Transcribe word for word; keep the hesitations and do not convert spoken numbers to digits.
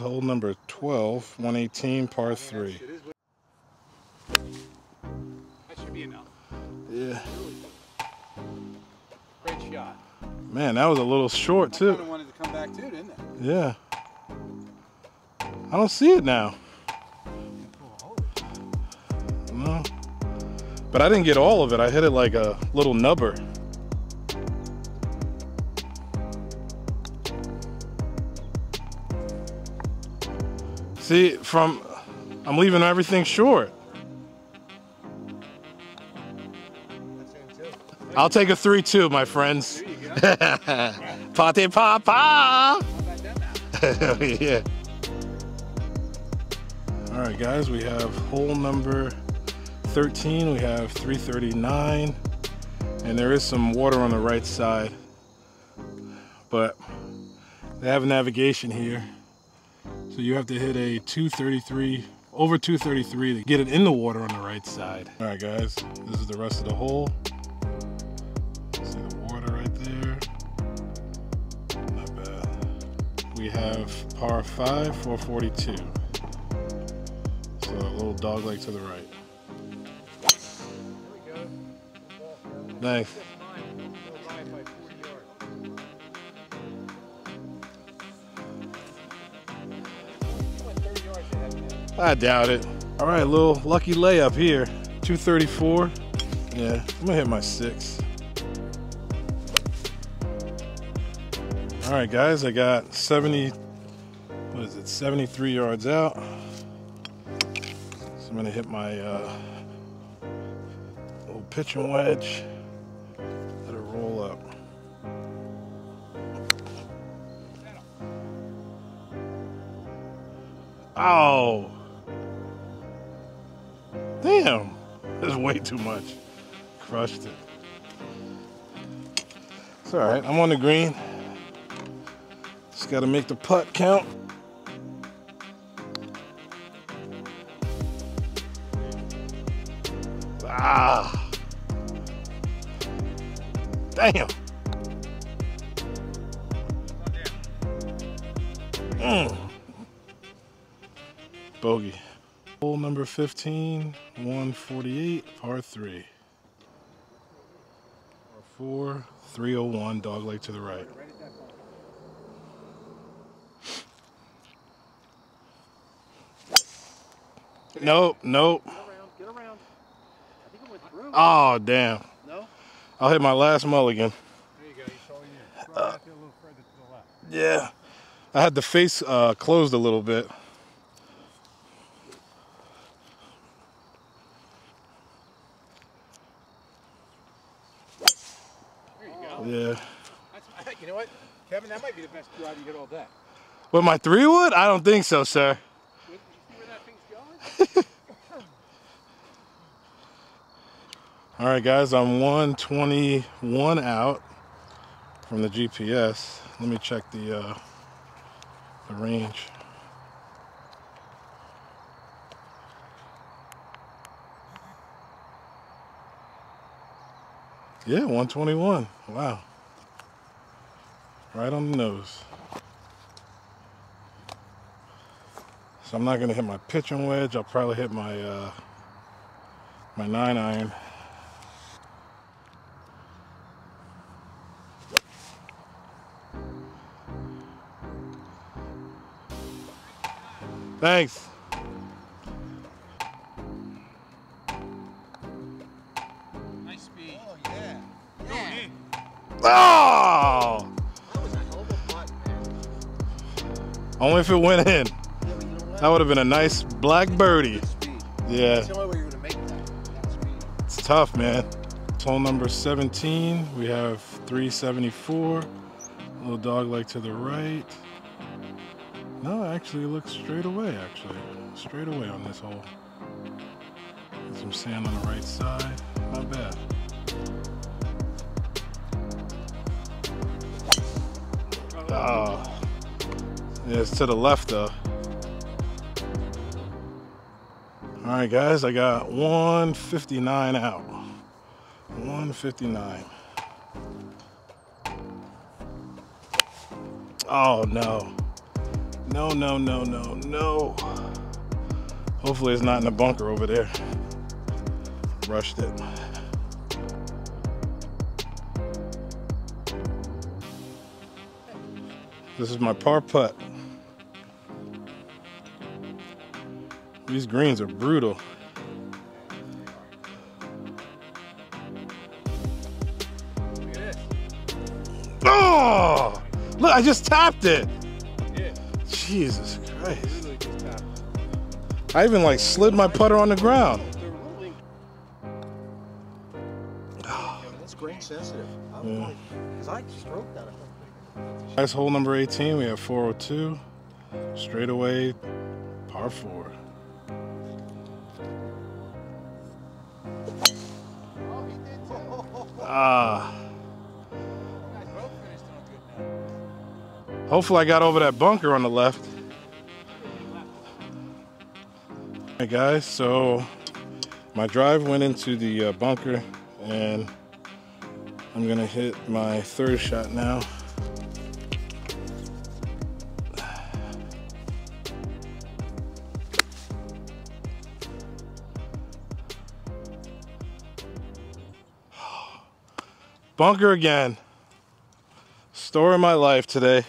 is hole number twelve, one eighteen, par three. That should be enough. Yeah. Great shot. Man, that was a little short too. I kind of wanted to come back too, didn't it? Yeah. I don't see it now. No. But I didn't get all of it. I hit it like a little nubber. See, from, I'm leaving everything short. I'll take a three two, my friends. Pate papa. Yeah. All right, guys, we have hole number thirteen. We have three thirty-nine, and there is some water on the right side, but they have navigation here, so you have to hit a two thirty-three, over two thirty-three, to get it in the water on the right side. All right, guys, this is the rest of the hole. See the water right there. Not bad. We have par five, four forty-two. So a little dog leg to the right. Nice. I doubt it. All right, little lucky layup here. two thirty-four. Yeah, I'm gonna hit my six. All right, guys, I got seventy. What is it? seventy-three yards out. So I'm gonna hit my uh, little pitching wedge. Oh, damn, that's way too much. Crushed it. It's all right, I'm on the green. Just gotta make the putt count. Ah, damn. Mm. Bogey. Hole number fifteen, one forty-eight, par three. Par four, three oh one, dog leg to the right. Nope, nope. Get around, get around. I think it went through. Oh, damn. No? I'll hit my last mulligan. There you go, you saw you. Probably uh, a little further to the left. Yeah. I had the face uh, closed a little bit. Yeah. That's, you know what, Kevin, that might be the best drive you get all day. With my three wood? I don't think so, sir. Did you see where that thing's going? All right, guys, I'm one twenty-one out from the G P S. Let me check the uh, the range. Yeah, one twenty-one. Wow. Right on the nose. So I'm not going to hit my pitching wedge. I'll probably hit my uh, my nine iron. Thanks. Oh! That was a hell of a putt, man. Only if it went in. Yeah, you know that would have been a nice black birdie. Yeah. That's the only way you're going to make that. That speed. It's tough, man. It's hole number seventeen. We have three seventy-four. A little dog leg to the right. No, actually, it looks straight away, actually. Straight away on this hole. Get some sand on the right side. Not bad. Oh, yeah, it's to the left though. All right, guys, I got one fifty-nine out. one fifty-nine. Oh no. No, no, no, no, no. Hopefully it's not in the bunker over there. Rushed it. This is my par putt. These greens are brutal. Look at this. Oh! Look, I just tapped it. Yeah. Jesus Christ. I even like slid my putter on the ground. Oh. Yeah, that's grain sensitive. I'm yeah. Going, because I stroked that. Nice hole number eighteen, we have four oh two, straightaway, par four. Ah. Hopefully I got over that bunker on the left. Hey guys, so my drive went into the uh, bunker and I'm gonna hit my third shot now. Bunker again. Story of my life today.